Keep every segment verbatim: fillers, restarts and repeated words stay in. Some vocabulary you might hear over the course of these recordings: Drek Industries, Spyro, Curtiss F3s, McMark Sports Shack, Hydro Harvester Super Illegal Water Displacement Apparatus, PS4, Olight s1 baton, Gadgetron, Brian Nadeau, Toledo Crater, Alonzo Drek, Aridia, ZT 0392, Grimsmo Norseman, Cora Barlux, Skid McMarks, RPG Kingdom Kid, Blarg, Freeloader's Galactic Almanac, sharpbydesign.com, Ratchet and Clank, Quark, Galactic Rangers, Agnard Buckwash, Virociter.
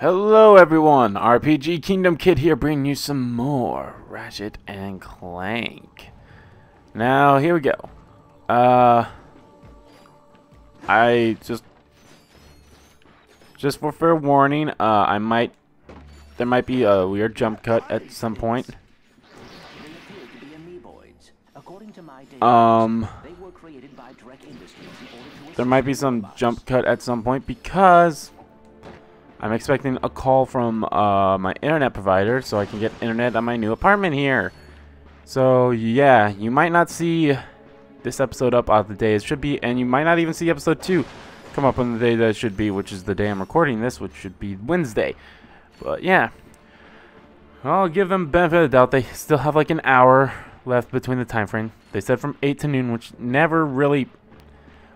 Hello everyone, R P G Kingdom Kid here, bringing you some more Ratchet and Clank. Now, here we go. Uh, I just, just for fair warning, uh, I might, there might be a weird jump cut at some point. Um, there might be some jump cut at some point because I'm expecting a call from uh, my internet provider so I can get internet on my new apartment here. So, yeah, you might not see this episode up on the day it should be, and you might not even see episode two come up on the day that it should be, which is the day I'm recording this, which should be Wednesday. But, yeah, I'll give them benefit of the doubt. They still have like an hour left between the time frame. They said from eight to noon, which never really,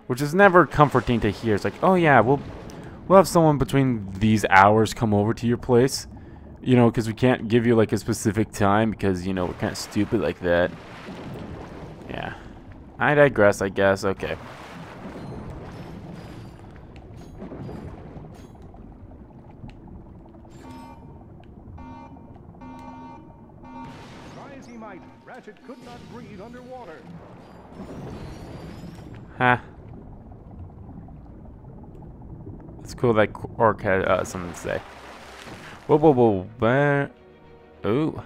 which is never comforting to hear. It's like, oh, yeah, we'll... We'll have someone between these hours come over to your place, you know, because we can't give you like a specific time because, you know, we're kind of stupid like that. Yeah, I digress, I guess. Okay. Try as he might, Ratchet could not breathe underwater. Huh. It's cool that Quark had uh, something to say. Whoa, whoa, whoa, where? Ooh.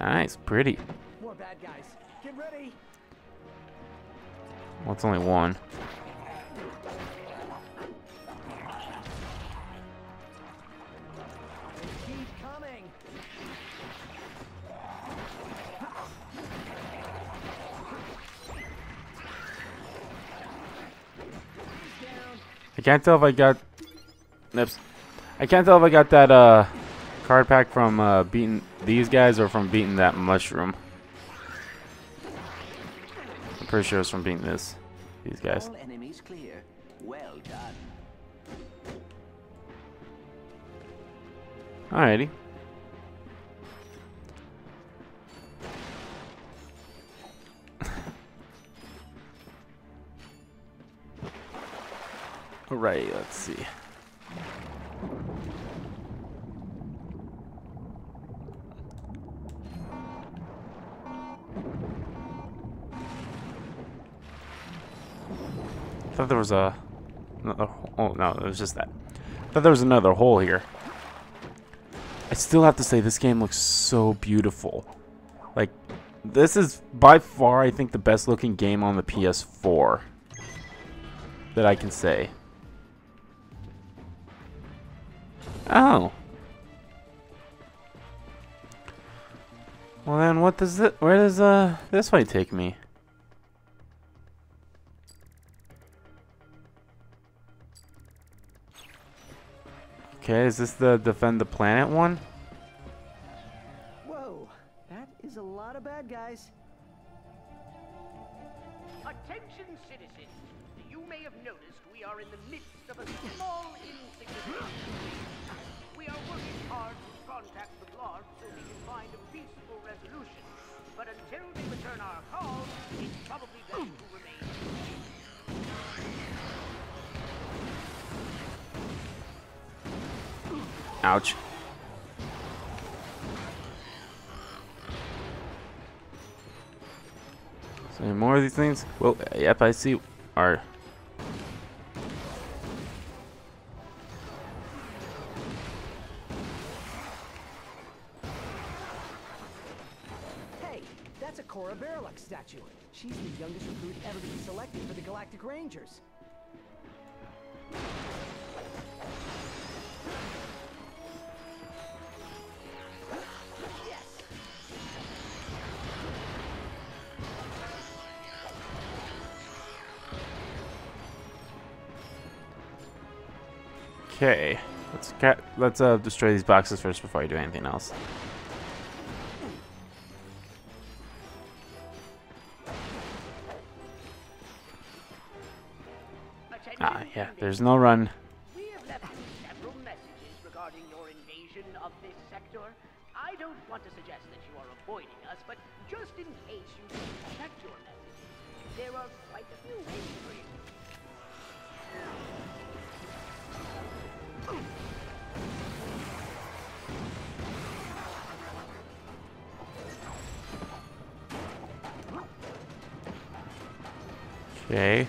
Nice, pretty. More bad guys. Get ready. Well, it's only one. I can't tell if I got, oops. I can't tell if I got that uh, card pack from uh, beating these guys or from beating that mushroom. I'm pretty sure it's from beating this, these guys. All enemies clear. Well done. Alrighty. Alright, let's see. I thought there was a... Another, oh, no, it was just that. I thought there was another hole here. I still have to say, this game looks so beautiful. Like, this is by far, I think, the best looking game on the P S four. That I can say. Oh. Well then, what does it? Where does uh this way take me? Okay, is this the defend the planet one? Whoa, that is a lot of bad guys. Attention, citizens! You may have noticed we are in the midst of a small insignificant. Working hard to contact the Blarg so we can find a peaceful resolution. But until they return our call, it's probably best to remain. Ouch. So any more of these things? Well, yep, I see our... That's a Cora Barlux statue. She's the youngest recruit ever to be selected for the Galactic Rangers. Yes. Okay, let's get, let's uh, destroy these boxes first before I do anything else. Ah, yeah, there's no run. We have left you several messages regarding your invasion of this sector. I don't want to suggest that you are avoiding us, but just in case you didn't check your messages, there are quite a few ways for you. Okay.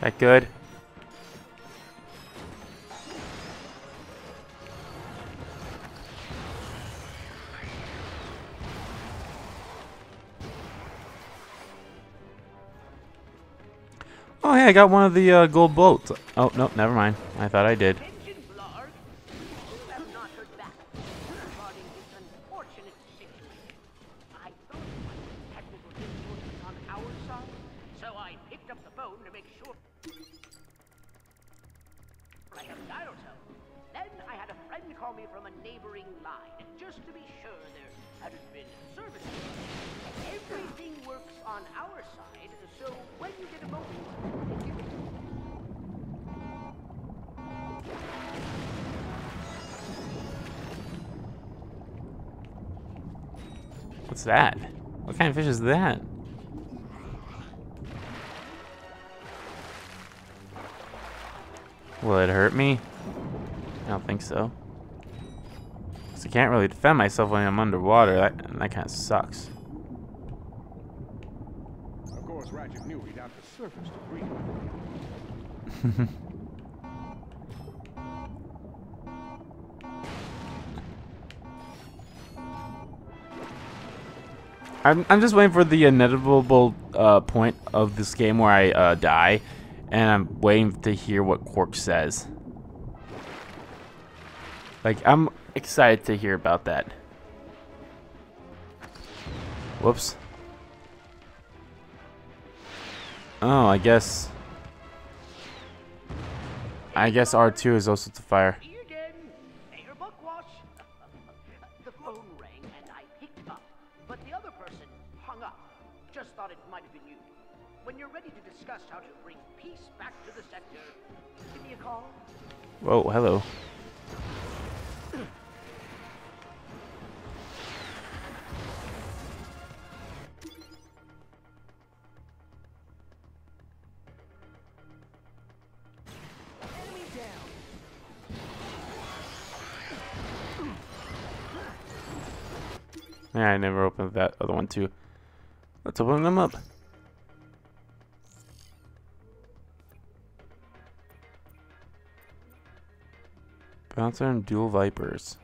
That good? Oh, hey, I got one of the uh, gold bolts. Oh, no, never mind. I thought I did. What's that? What kind of fish is that? Will it hurt me? I don't think so. Because I can't really defend myself when I'm underwater. That, that kind of sucks. Of course, Ratchet knew he'd have to surface to breathe. I'm, I'm just waiting for the inevitable uh, point of this game where I uh, die, and I'm waiting to hear what Quark says. Like, I'm excited to hear about that. Whoops. Oh, I guess... I guess R two is also to fire. Whoa, hello. Enemy down. Yeah, I never opened that other one too. Let's open them up. Bouncer and dual vipers.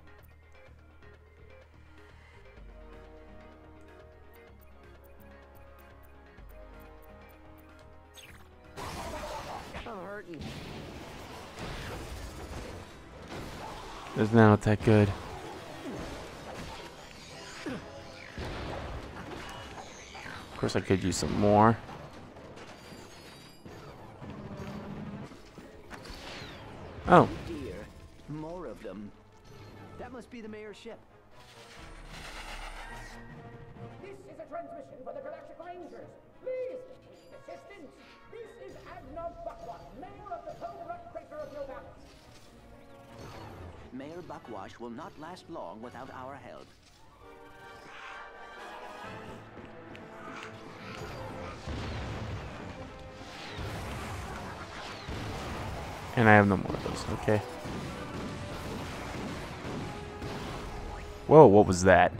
There's not that good. Of course, I could use some more. Oh. Them. That must be the mayor's ship. This is a transmission for the Galactic Rangers. Please, assistance. This is Agnard Buckwash, mayor of the Toledo Crater of Nevada. Mayor Buckwash will not last long without our help. And I have no more of those. Okay. Whoa, what was that?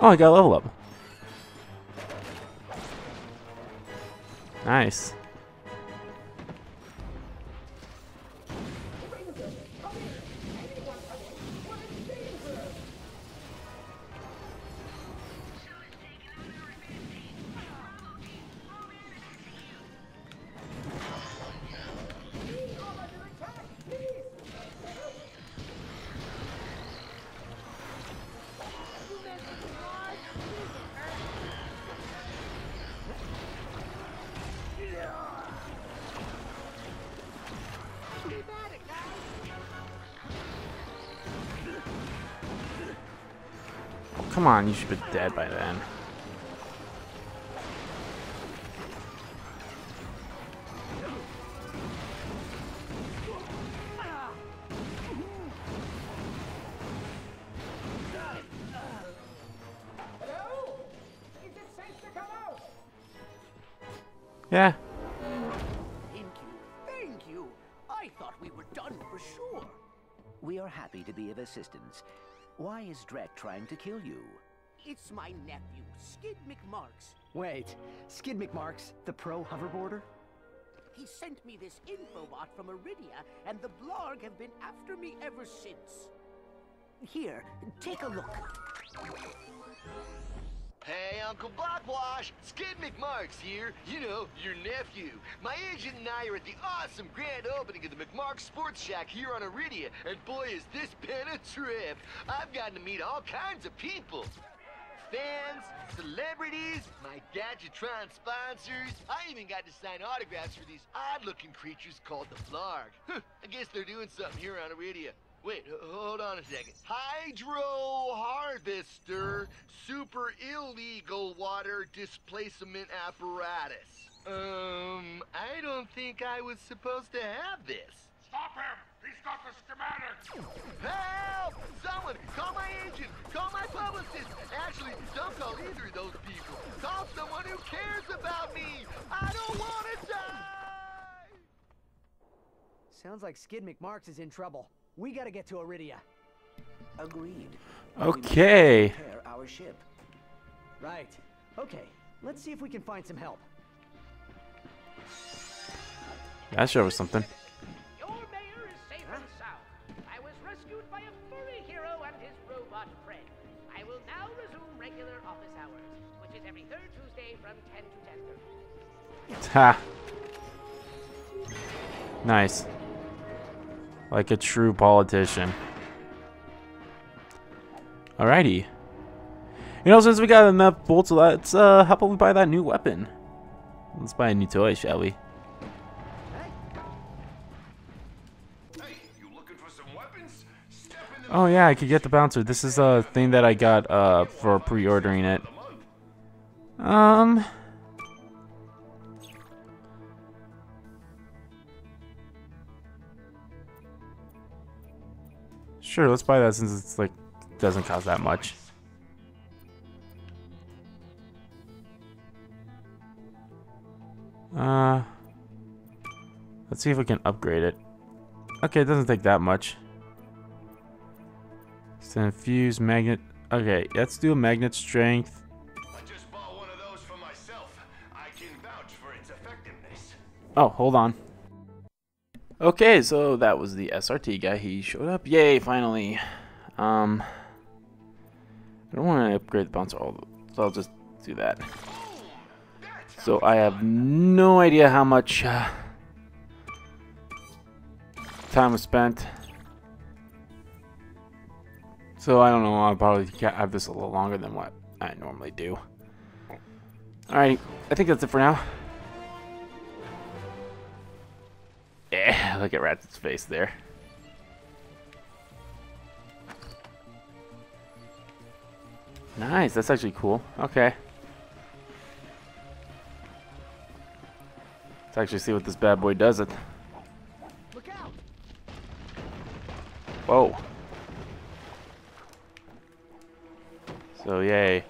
Oh, I got a level up. Nice. Yeah. Come on, you should be dead by then. Yeah. Thank you, thank you. I thought we were done for sure. We are happy to be of assistance. Why is Drek trying to kill you? It's my nephew, Skid McMarks. Wait, Skid McMarks, the pro hoverboarder? He sent me this infobot from Aridia, and the Blarg have been after me ever since. Here, take a look. Hey, Uncle Buckwash, Skid McMarks here, you know, your nephew. My agent and I are at the awesome grand opening of the McMark Sports Shack here on Aridia, and boy is this been a trip. I've gotten to meet all kinds of people. Fans, celebrities, my Gadgetron sponsors. I even got to sign autographs for these odd-looking creatures called the Blarg. Huh, I guess they're doing something here on Aridia. Wait, hold on a second. Hydro Harvester Super Illegal Water Displacement Apparatus. Um, I don't think I was supposed to have this. Stop him! He's got the schematics! Help! Someone! Call my agent! Call my publicist! Actually, don't call either of those people. Call someone who cares about me! I don't want to die! Sounds like Skid McMarks is in trouble. We gotta get to Aridia. Agreed. Okay. Repair our ship. Right. Okay. Let's see if we can find some help. That sure was something. Your mayor is safe and sound. I was rescued by a furry hero and his robot friend. I will now resume regular office hours, which is every third Tuesday from ten to ten thirty. Ha. Nice. Like a true politician. Alrighty. You know, since we got enough bolts, let's uh, how about we buy that new weapon? Let's buy a new toy, shall we? Hey, you looking for some weapons? Step in the oh yeah, I could get the bouncer. This is a thing that I got uh, for pre-ordering it. Um. Sure, let's buy that since it's like doesn't cost that much. Uh, let's see if we can upgrade it. Okay, it doesn't take that much. It's an infused magnet. Okay, let's do a magnet strength. I just bought one of those for myself. I can vouch for its effectiveness. Oh, hold on. Okay, so that was the S R T guy. He showed up. Yay, finally. Um, I don't want to upgrade the bouncer, all, so I'll just do that. So I have no idea how much uh, time was spent. So I don't know. I'll probably have this a little longer than what I normally do. Alright, I think that's it for now. Yeah, look at Ratchet's face there. Nice, that's actually cool. Okay. Let's actually see what this bad boy does it. Look out. Whoa. So yay.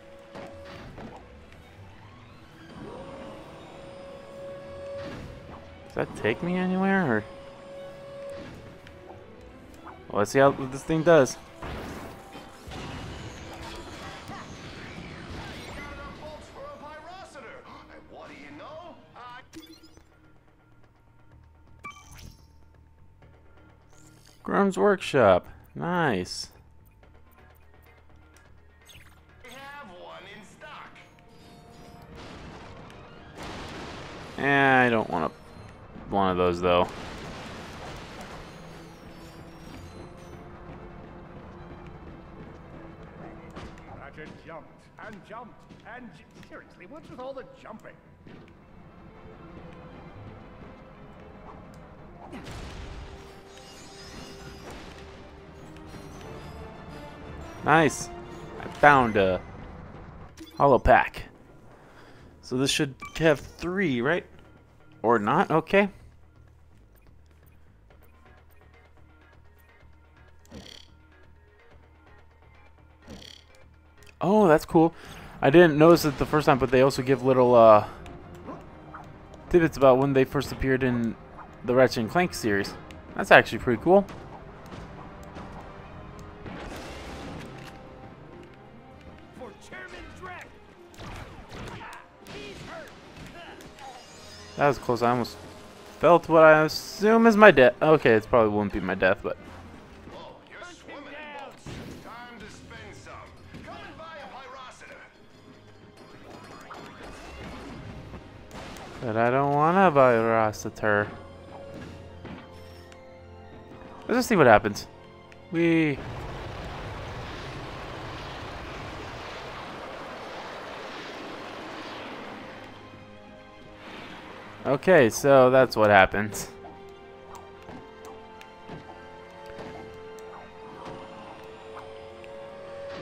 Does that take me anywhere? Or... Well, let's see how this thing does. Grum's Workshop. Nice. Yeah, I don't want to. One of those though. Ratchet jumped and jumped and seriously, what's with all the jumping? Nice. I found a holo pack. So this should have three, right? Or not, okay. Oh, that's cool. I didn't notice it the first time, but they also give little uh, tidbits about when they first appeared in the Ratchet and Clank series. That's actually pretty cool. For Chairman Drek. That was close. I almost felt what I assume is my death. Okay, it probably wouldn't be my death, but. But I don't want to buy a Virociter. Let's just see what happens. We. Okay, so that's what happens.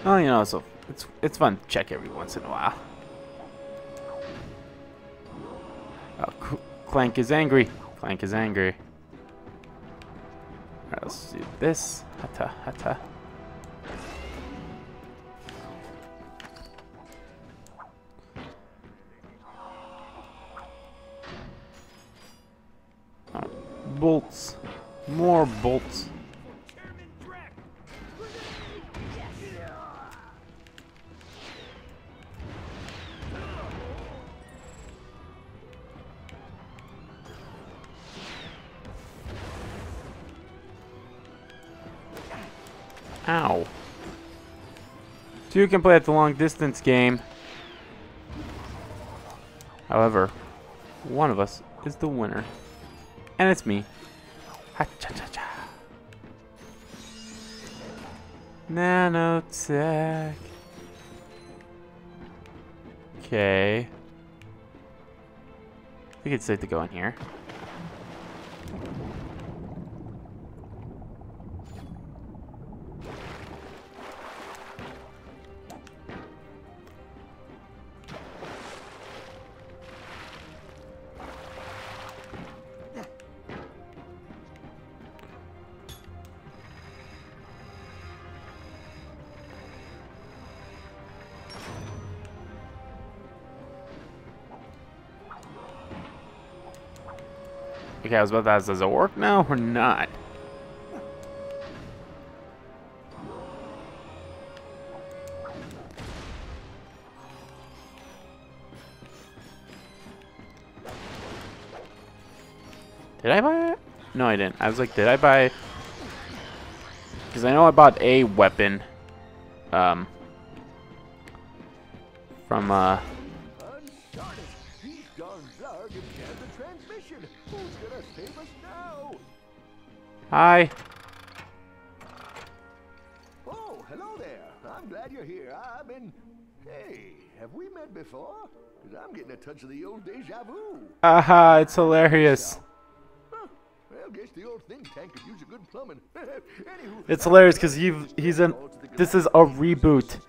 Well, you know, so it's it's fun to check every once in a while. Oh, Clank is angry. Clank is angry. Alright, let's do this. Hata, hata. Oh, bolts. More bolts. Ow. Two can play at the long distance game. However, one of us is the winner. And it's me. Ha-cha-cha-cha. Nanotech. Okay. I think it's safe to go in here. Okay, I was about to ask, does it work now or not? Did I buy it? No, I didn't. I was like, did I buy? Because I know I bought a weapon um, from... Uh, Hi. Oh, hello there. I'm glad you're here. I've been. Hey, have we met before? Because I'm getting a touch of the old deja vu. Aha, uh-huh, it's hilarious. Huh. Well, guess the old think tank could use a good plumbing. Anywho, it's hilarious because you've he's in. This is a reboot,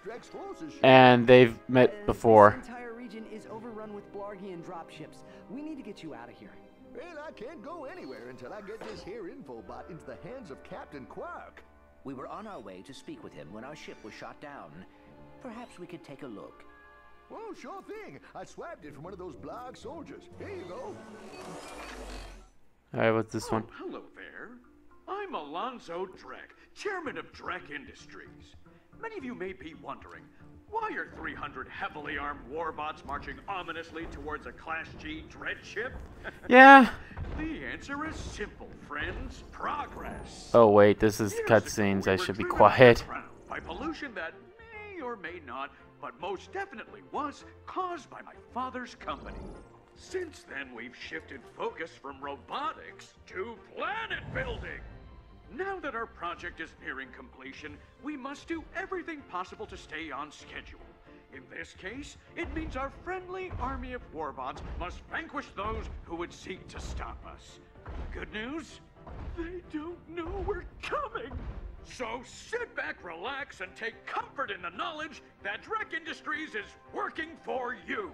and they've met before. This entire region is overrun with Blargian dropships. We need to get you out of here. Well, I can't go anywhere until I get this here info bot into the hands of Captain Quark. We were on our way to speak with him when our ship was shot down. Perhaps we could take a look. Oh, sure thing. I swapped it from one of those Blarg soldiers. Here you go. All right, what's this oh, one? Hello there. I'm Alonzo Drek, chairman of Drek Industries. Many of you may be wondering, why are three hundred heavily armed warbots marching ominously towards a Class G dread ship? Yeah. The answer is simple, friends. Progress. Oh wait, this is cutscenes. I should be quiet. By pollution that may or may not, but most definitely was caused by my father's company. Since then, we've shifted focus from robotics to planet building. Now that our project is nearing completion, we must do everything possible to stay on schedule. In this case, it means our friendly army of warbots must vanquish those who would seek to stop us. Good news? They don't know we're coming! So sit back, relax, and take comfort in the knowledge that Drek Industries is working for you.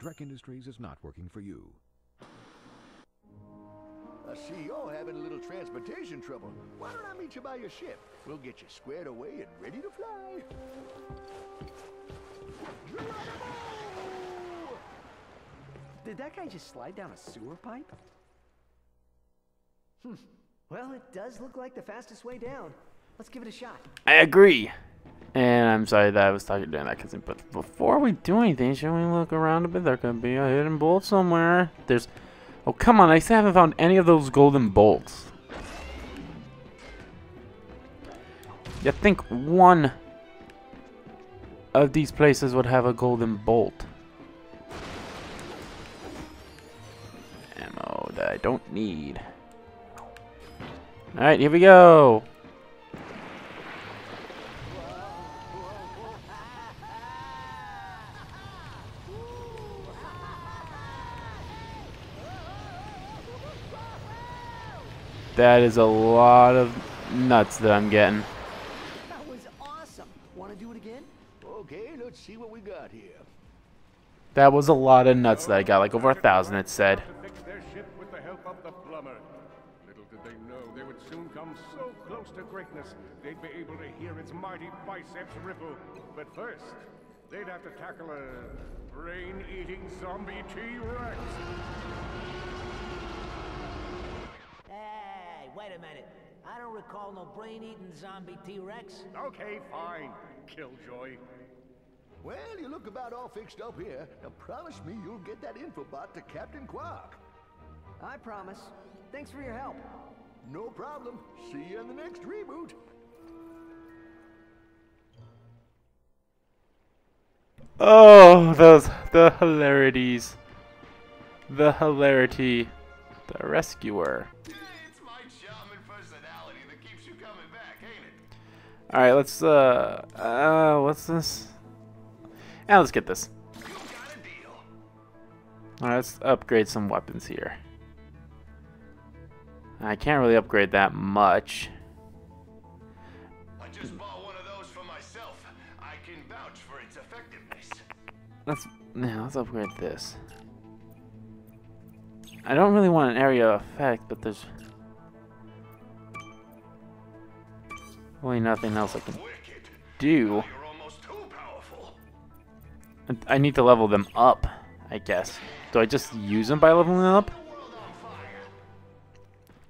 Drek Industries is not working for you. A C E O having a little transportation trouble. Why don't I meet you by your ship? We'll get you squared away and ready to fly. Did that guy just slide down a sewer pipe? Hmm. Well, it does look like the fastest way down. Let's give it a shot. I agree. And I'm sorry that I was talking during that cutscene, but before we do anything, should we look around a bit? There could be a hidden bolt somewhere. There's... Oh, come on. I still haven't found any of those golden bolts. You think one of these places would have a golden bolt. Ammo that I don't need. Alright, here we go. That is a lot of nuts that I'm getting. That was awesome. Want to do it again? Okay, let's see what we got here. That was a lot of nuts that I got, like over a thousand, it said. Fix their ship with the help of the plumber. Little did they know they would soon come so close to greatness, they'd be able to hear its mighty biceps ripple. But first, they'd have to tackle a brain-eating zombie T-Rex. Wait a minute. I don't recall no brain-eating zombie T-Rex. Okay, fine. Killjoy. Well, you look about all fixed up here. Now promise me you'll get that infobot to Captain Quark. I promise. Thanks for your help. No problem. See you in the next reboot. Oh, those... the hilarities. The hilarity. The rescuer. Alright, let's, uh, uh, what's this? Now, let's get this. Alright, let's upgrade some weapons here. I can't really upgrade that much. I just bought one of those for myself. I can vouch for its effectiveness. Let's, now, let's upgrade this. I don't really want an area of effect, but there's... really nothing else I can do. I need to level them up, I guess. Do I just use them by leveling them up?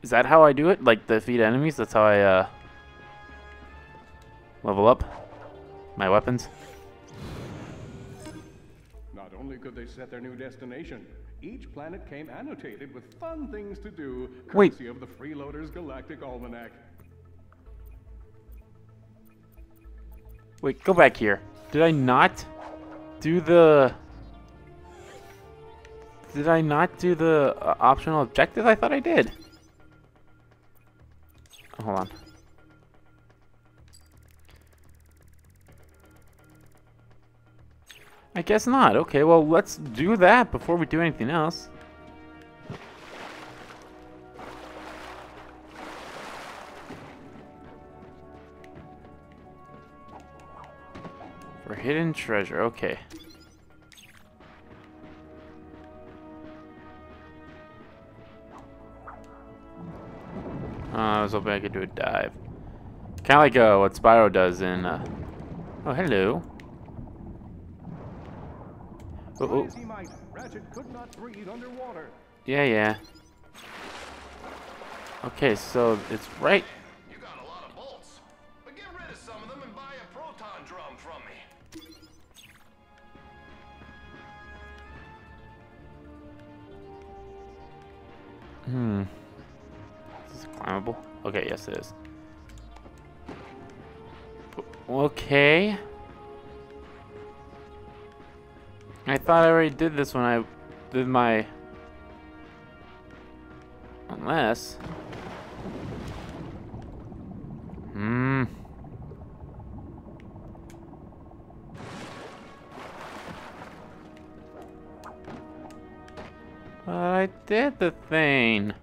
Is that how I do it? Like defeat enemies? That's how I uh, level up my weapons. Not only could they set their new destination, each planet came annotated with fun things to do, courtesy of the Freeloader's Galactic Almanac. Wait, go back here. Did I not do the... Did I not do the uh, optional objective? I thought I did. Oh, hold on. I guess not. Okay, well, let's do that before we do anything else. For hidden treasure, okay. Uh, I was hoping I could do a dive. Kind of like uh, what Spyro does in... Uh... Oh, hello. Uh oh. Yeah, yeah. Okay, so it's right... Hmm. Is this climbable? Okay, yes it is. Okay. I thought I already did this when I did my... Unless... Hmm. But I did the thing.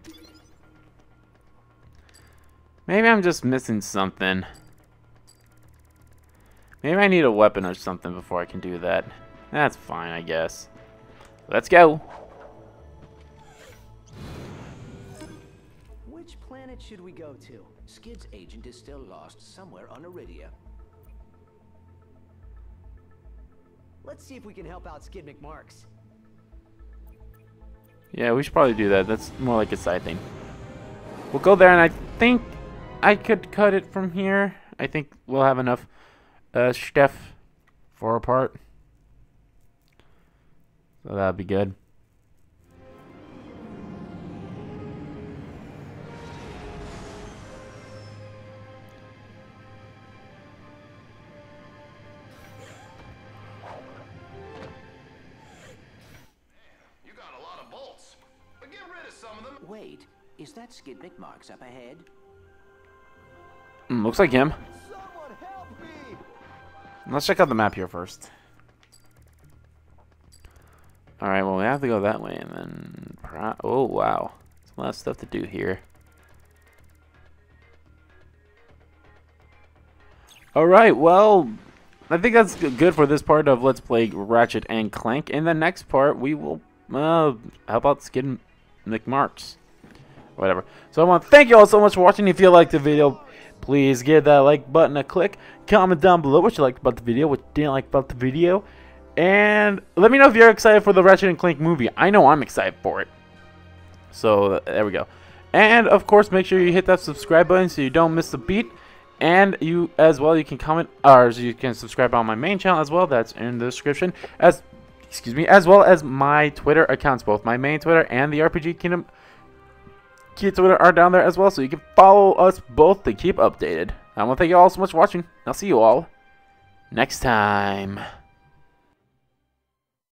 Maybe I'm just missing something. Maybe I need a weapon or something before I can do that. That's fine, I guess. Let's go. Which planet should we go to? Skid's agent is still lost somewhere on Aridia. Let's see if we can help out Skid McMarks. Yeah, we should probably do that. That's more like a side thing. We'll go there, and I think I could cut it from here. I think we'll have enough uh, stuff for our part. So that'd be good. Wait, is that Skid McMarks up ahead? Mm, looks like him. Someone help me! Let's check out the map here first. Alright, well, we have to go that way and then... Pro oh, wow. There's a lot of stuff to do here. Alright, well... I think that's good for this part of Let's Play Ratchet and Clank. In the next part, we will uh, help out Skid McMarks. Whatever. So I want to thank you all so much for watching. If you liked the video, please give that like button a click. Comment down below what you liked about the video, what you didn't like about the video. And let me know if you're excited for the Ratchet and Clank movie. I know I'm excited for it. So there we go. And of course, make sure you hit that subscribe button so you don't miss a beat. And you as well, you can comment, or you can subscribe on my main channel as well. That's in the description. As Excuse me, as well as my Twitter accounts, both my main Twitter and the R P G Kingdom Kid Twitter are down there as well, so you can follow us both to keep updated. I want to thank you all so much for watching. I'll see you all next time.